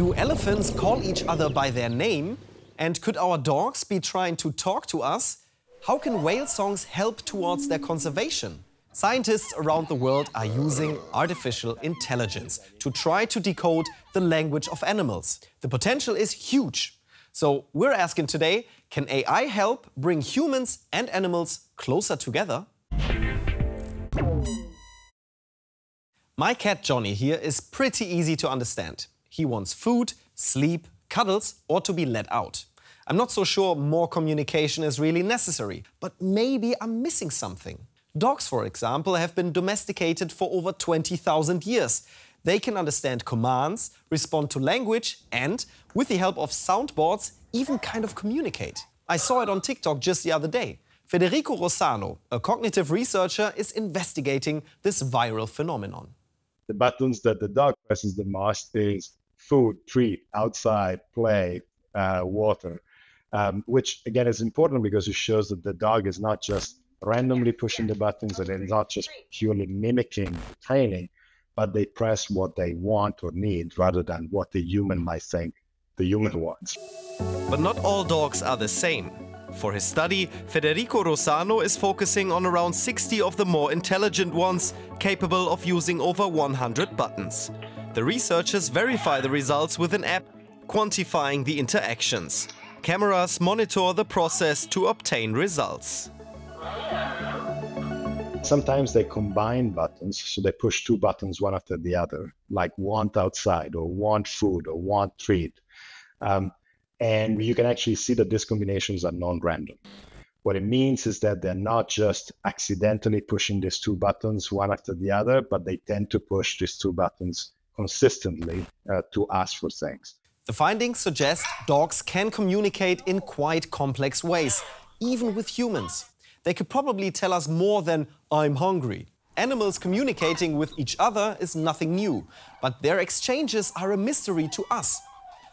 Do elephants call each other by their name? And could our dogs be trying to talk to us? How can whale songs help towards their conservation? Scientists around the world are using artificial intelligence to try to decode the language of animals. The potential is huge. So we're asking today, can AI help bring humans and animals closer together? My cat Johnny here is pretty easy to understand. He wants food, sleep, cuddles, or to be let out. I'm not so sure more communication is really necessary, but maybe I'm missing something. Dogs, for example, have been domesticated for over 20,000 years. They can understand commands, respond to language, and, with the help of soundboards, even kind of communicate. I saw it on TikTok just the other day. Federico Rossano, a cognitive researcher, is investigating this viral phenomenon. The buttons that the dog presses the most is food, treat, outside, play, water, which, again, is important because it shows that the dog is not just randomly pushing the buttons and it's not just purely mimicking training, but they press what they want or need rather than what the human might think the human wants. But not all dogs are the same. For his study, Federico Rossano is focusing on around 60 of the more intelligent ones, capable of using over 100 buttons. The researchers verify the results with an app quantifying the interactions. Cameras monitor the process to obtain results. Sometimes they combine buttons, so they push two buttons one after the other, like want outside or want food or want treat. And you can actually see that these combinations are non-random. What it means is that they're not just accidentally pushing these two buttons one after the other, but they tend to push these two buttons consistently to ask for things. The findings suggest dogs can communicate in quite complex ways, even with humans. They could probably tell us more than, "I'm hungry." Animals communicating with each other is nothing new, but their exchanges are a mystery to us.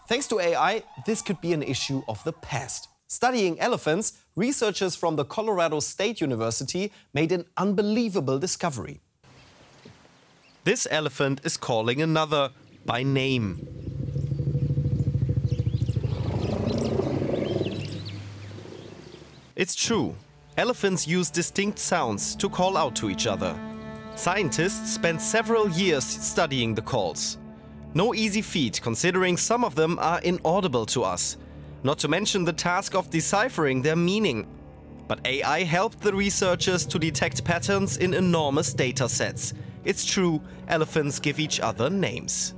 Thanks to AI, this could be an issue of the past. Studying elephants, researchers from the Colorado State University made an unbelievable discovery. This elephant is calling another by name. It's true. Elephants use distinct sounds to call out to each other. Scientists spent several years studying the calls. No easy feat, considering some of them are inaudible to us. Not to mention the task of deciphering their meaning. But AI helped the researchers to detect patterns in enormous data sets. It's true, elephants give each other names.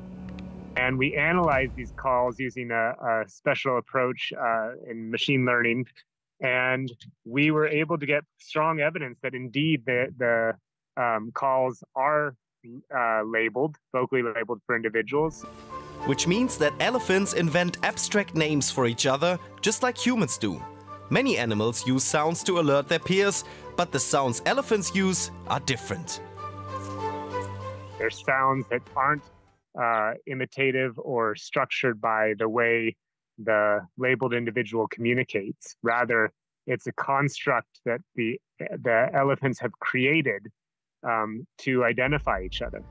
And we analyzed these calls using a special approach in machine learning. And we were able to get strong evidence that indeed the calls are labeled, vocally labeled for individuals. Which means that elephants invent abstract names for each other, just like humans do. Many animals use sounds to alert their peers, but the sounds elephants use are different. They're sounds that aren't imitative or structured by the way the labeled individual communicates. Rather, it's a construct that the elephants have created to identify each other.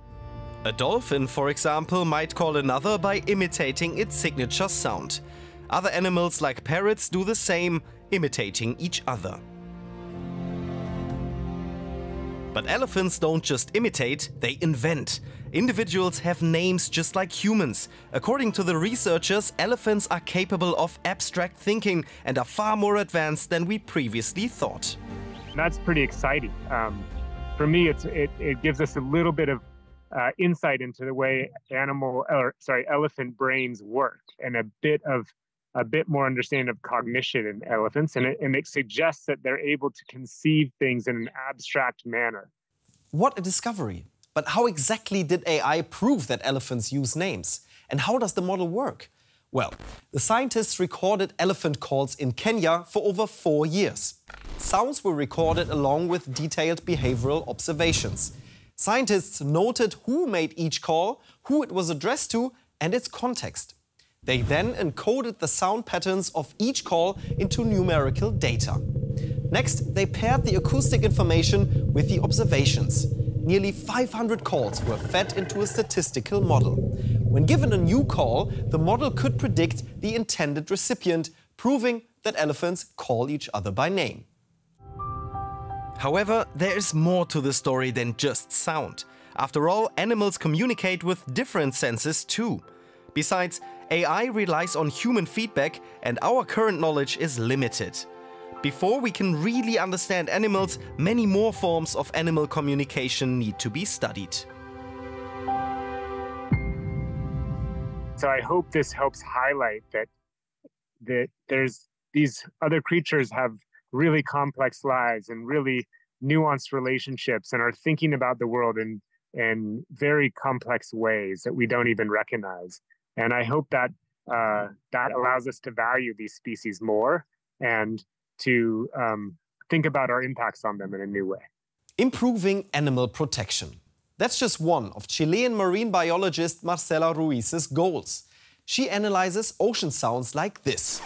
A dolphin, for example, might call another by imitating its signature sound. Other animals like parrots do the same, imitating each other. But elephants don't just imitate, they invent. Individuals have names just like humans. According to the researchers, elephants are capable of abstract thinking and are far more advanced than we previously thought. That's pretty exciting. For me, it gives us a little bit of insight into the way elephant brains work, and a bit more understanding of cognition in elephants, and it suggests that they're able to conceive things in an abstract manner. What a discovery! But how exactly did AI prove that elephants use names? And how does the model work? Well, the scientists recorded elephant calls in Kenya for over 4 years. Sounds were recorded along with detailed behavioral observations. Scientists noted who made each call, who it was addressed to, and its context. They then encoded the sound patterns of each call into numerical data. Next, they paired the acoustic information with the observations. Nearly 500 calls were fed into a statistical model. When given a new call, the model could predict the intended recipient, proving that elephants call each other by name. However, there is more to the story than just sound. After all, animals communicate with different senses too. Besides, AI relies on human feedback and our current knowledge is limited. Before we can really understand animals, many more forms of animal communication need to be studied. So I hope this helps highlight that these other creatures have really complex lives and really nuanced relationships and are thinking about the world in very complex ways that we don't even recognize. And I hope that that allows us to value these species more and to think about our impacts on them in a new way. Improving animal protection. That's just one of Chilean marine biologist Marcela Ruiz's goals. She analyzes ocean sounds like this.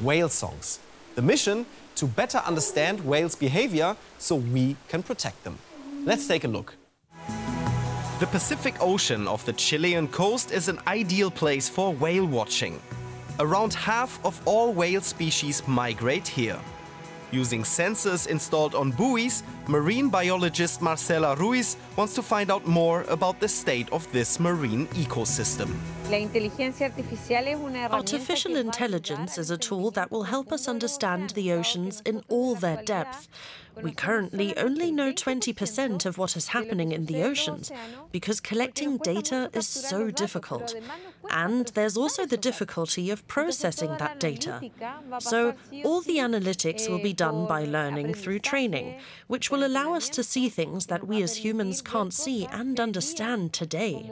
Whale songs. The mission, to better understand whales' behavior so we can protect them. Let's take a look. The Pacific Ocean off the Chilean coast is an ideal place for whale watching. Around half of all whale species migrate here. Using sensors installed on buoys, marine biologist Marcela Ruiz wants to find out more about the state of this marine ecosystem. Artificial intelligence is a tool that will help us understand the oceans in all their depth. We currently only know 20% of what is happening in the oceans because collecting data is so difficult. And there's also the difficulty of processing that data. So all the analytics will be done by learning through training, which will allow us to see things that we as humans can't see and understand today.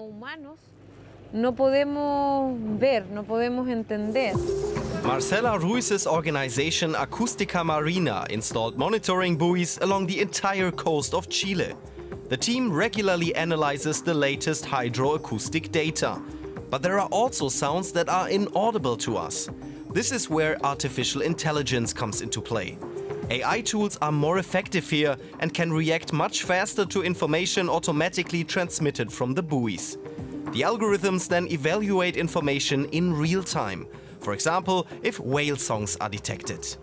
Marcela Ruiz's organization Acustica Marina installed monitoring buoys along the entire coast of Chile. The team regularly analyzes the latest hydroacoustic data. But there are also sounds that are inaudible to us. This is where artificial intelligence comes into play. AI tools are more effective here and can react much faster to information automatically transmitted from the buoys. The algorithms then evaluate information in real time. For example, if whale songs are detected.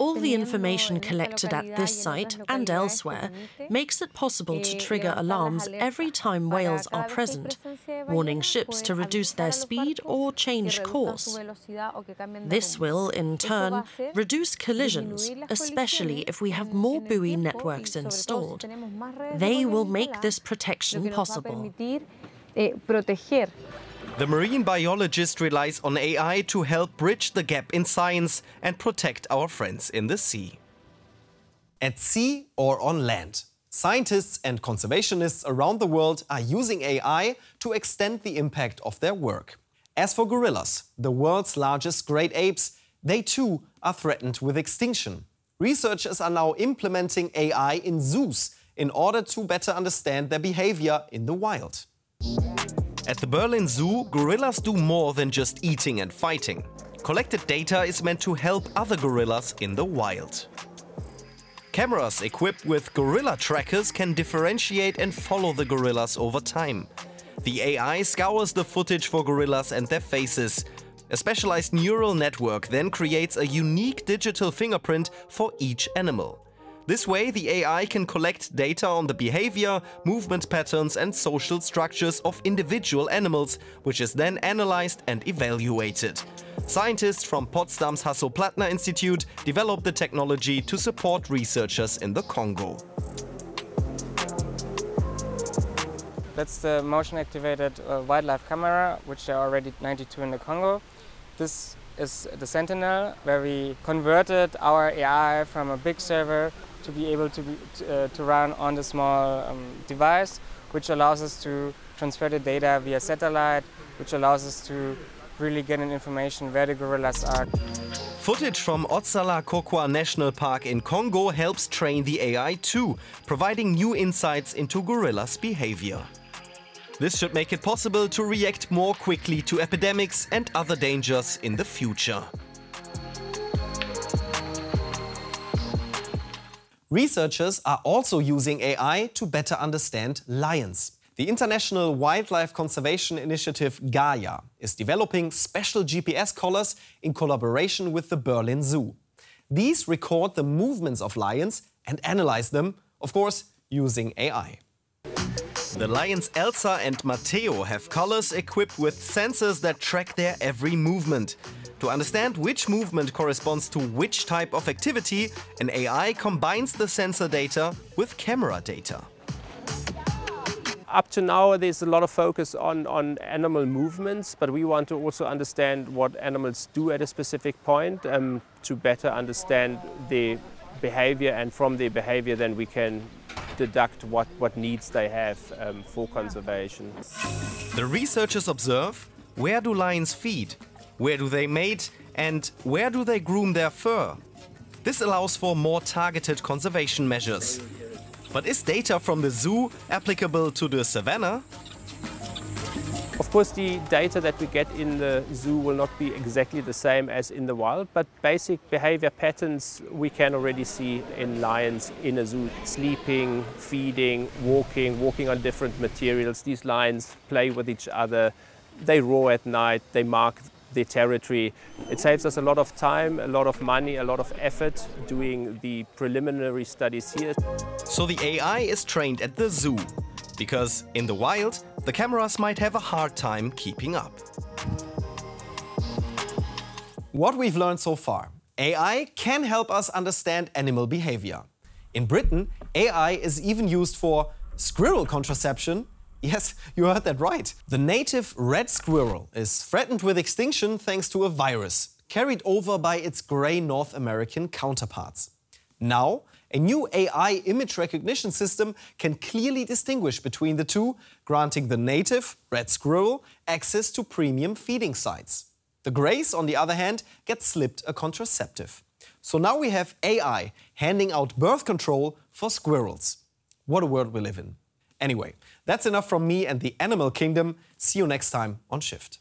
All the information collected at this site and elsewhere makes it possible to trigger alarms every time whales are present, warning ships to reduce their speed or change course. This will, in turn, reduce collisions, especially if we have more buoy networks installed. They will make this protection possible. The marine biologist relies on AI to help bridge the gap in science and protect our friends in the sea. At sea or on land, scientists and conservationists around the world are using AI to extend the impact of their work. As for gorillas, the world's largest great apes, they too are threatened with extinction. Researchers are now implementing AI in zoos in order to better understand their behavior in the wild. At the Berlin Zoo, gorillas do more than just eating and fighting. Collected data is meant to help other gorillas in the wild. Cameras equipped with gorilla trackers can differentiate and follow the gorillas over time. The AI scours the footage for gorillas and their faces. A specialized neural network then creates a unique digital fingerprint for each animal. This way, the AI can collect data on the behavior, movement patterns and social structures of individual animals, which is then analyzed and evaluated. Scientists from Potsdam's Hasso Plattner Institute developed the technology to support researchers in the Congo. That's the motion-activated wildlife camera, which there are already 92 in the Congo. This is the Sentinel, where we converted our AI from a big server to be able to run on the small device, which allows us to transfer the data via satellite, which allows us to really get an information where the gorillas are. Footage from Otsala Kokwa National Park in Congo helps train the AI too, providing new insights into gorillas' behavior. This should make it possible to react more quickly to epidemics and other dangers in the future. Researchers are also using AI to better understand lions. The International Wildlife Conservation Initiative GAIA is developing special GPS collars in collaboration with the Berlin Zoo. These record the movements of lions and analyze them, of course, using AI. The lions Elsa and Matteo have collars equipped with sensors that track their every movement. To understand which movement corresponds to which type of activity, an AI combines the sensor data with camera data. Up to now, there's a lot of focus on animal movements, but we want to also understand what animals do at a specific point to better understand their behavior, and from their behavior then we can deduct what needs they have for conservation. The researchers observe, where do lions feed, where do they mate, and where do they groom their fur? This allows for more targeted conservation measures. But is data from the zoo applicable to the savannah? Of course, the data that we get in the zoo will not be exactly the same as in the wild, but basic behavior patterns we can already see in lions in a zoo. Sleeping, feeding, walking on different materials. These lions play with each other, they roar at night, they mark their territory. It saves us a lot of time, a lot of money, a lot of effort doing the preliminary studies here. So the AI is trained at the zoo, because in the wild, the cameras might have a hard time keeping up. What we've learned so far, AI can help us understand animal behavior. In Britain, AI is even used for squirrel contraception. Yes, you heard that right. The native red squirrel is threatened with extinction thanks to a virus carried over by its grey North American counterparts. Now, a new AI image recognition system can clearly distinguish between the two, granting the native red squirrel access to premium feeding sites. The greys, on the other hand, get slipped a contraceptive. So now we have AI handing out birth control for squirrels. What a world we live in. Anyway, that's enough from me and the animal kingdom. See you next time on Shift.